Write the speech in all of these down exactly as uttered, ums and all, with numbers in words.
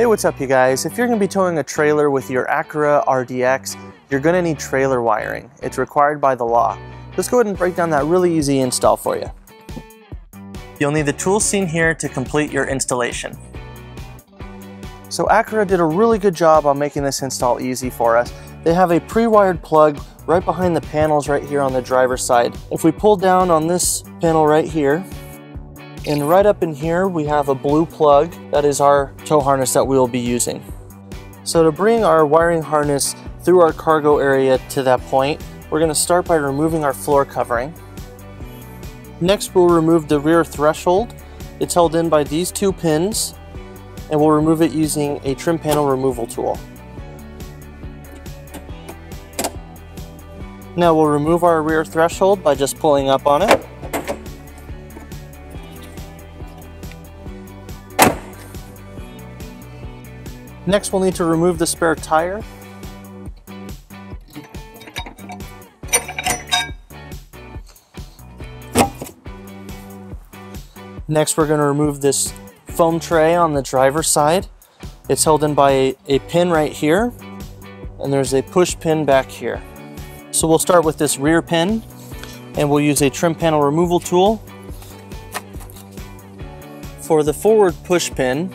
Hey, what's up you guys? If you're going to be towing a trailer with your Acura R D X, you're going to need trailer wiring. It's required by the law. Let's go ahead and break down that really easy install for you. You'll need the tools seen here to complete your installation. So Acura did a really good job on making this install easy for us. They have a pre-wired plug right behind the panels right here on the driver's side. If we pull down on this panel right here, and right up in here, we have a blue plug. That is our tow harness that we will be using. So to bring our wiring harness through our cargo area to that point, we're going to start by removing our floor covering. Next, we'll remove the rear threshold. It's held in by these two pins, and we'll remove it using a trim panel removal tool. Now we'll remove our rear threshold by just pulling up on it. Next, we'll need to remove the spare tire. Next, we're going to remove this foam tray on the driver's side. It's held in by a, a pin right here, and there's a push pin back here. So we'll start with this rear pin, and we'll use a trim panel removal tool. For the forward push pin,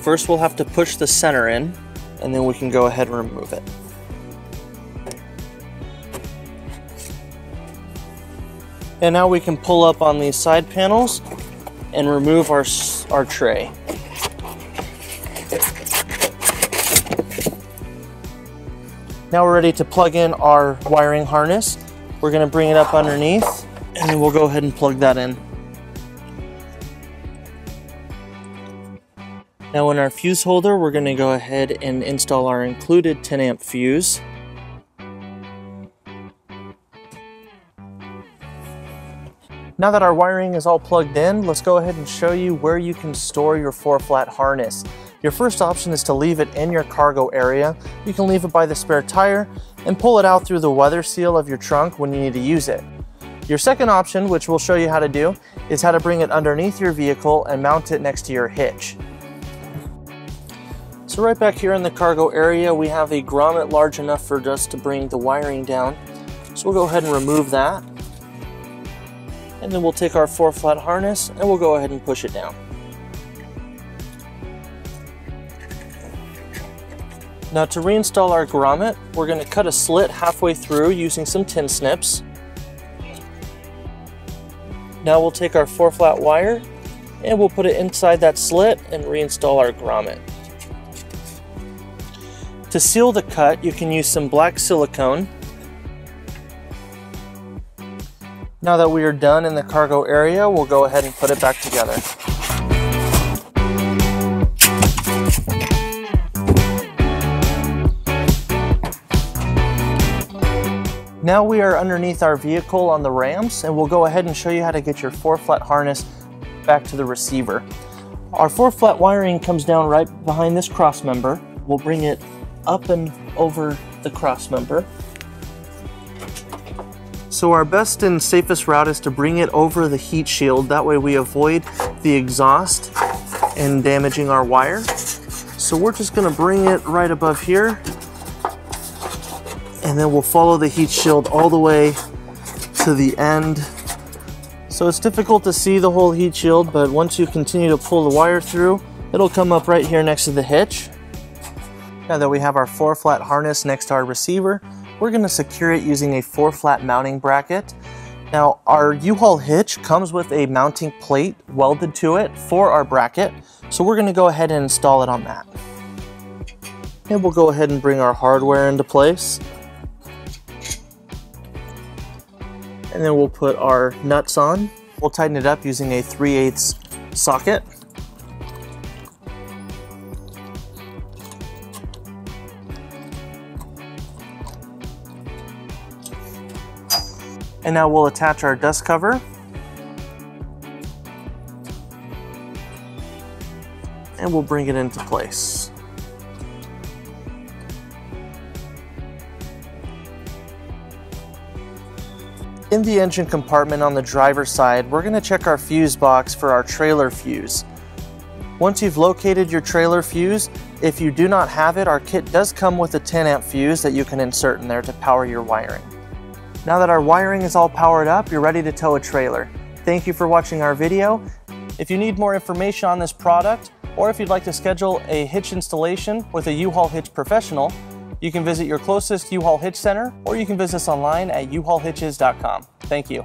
first, we'll have to push the center in, and then we can go ahead and remove it. And now we can pull up on these side panels and remove our, our tray. Now we're ready to plug in our wiring harness. We're going to bring it up underneath, and then we'll go ahead and plug that in. Now in our fuse holder, we're going to go ahead and install our included ten amp fuse. Now that our wiring is all plugged in, let's go ahead and show you where you can store your four flat harness. Your first option is to leave it in your cargo area. You can leave it by the spare tire and pull it out through the weather seal of your trunk when you need to use it. Your second option, which we'll show you how to do, is how to bring it underneath your vehicle and mount it next to your hitch. So right back here in the cargo area, we have a grommet large enough for us to bring the wiring down. So we'll go ahead and remove that. And then we'll take our four flat harness and we'll go ahead and push it down. Now to reinstall our grommet, we're going to cut a slit halfway through using some tin snips. Now we'll take our four flat wire and we'll put it inside that slit and reinstall our grommet. To seal the cut, you can use some black silicone. Now that we are done in the cargo area, we'll go ahead and put it back together. Now we are underneath our vehicle on the ramps, and we'll go ahead and show you how to get your four flat harness back to the receiver. Our four flat wiring comes down right behind this cross member. We'll bring it up and over the cross member. So our best and safest route is to bring it over the heat shield. That way we avoid the exhaust and damaging our wire. So we're just going to bring it right above here, and then we'll follow the heat shield all the way to the end. So it's difficult to see the whole heat shield, but once you continue to pull the wire through, it'll come up right here next to the hitch. Now that we have our four flat harness next to our receiver, we're going to secure it using a four flat mounting bracket. Now our U-Haul hitch comes with a mounting plate welded to it for our bracket, so we're going to go ahead and install it on that. And we'll go ahead and bring our hardware into place. And then we'll put our nuts on. We'll tighten it up using a three eighths socket. And now we'll attach our dust cover. And we'll bring it into place. In the engine compartment on the driver's side, we're going to check our fuse box for our trailer fuse. Once you've located your trailer fuse, if you do not have it, our kit does come with a ten amp fuse that you can insert in there to power your wiring. Now that our wiring is all powered up, you're ready to tow a trailer. Thank you for watching our video. If you need more information on this product, or if you'd like to schedule a hitch installation with a U-Haul hitch professional, you can visit your closest U-Haul hitch center, or you can visit us online at u haul hitches dot com. Thank you.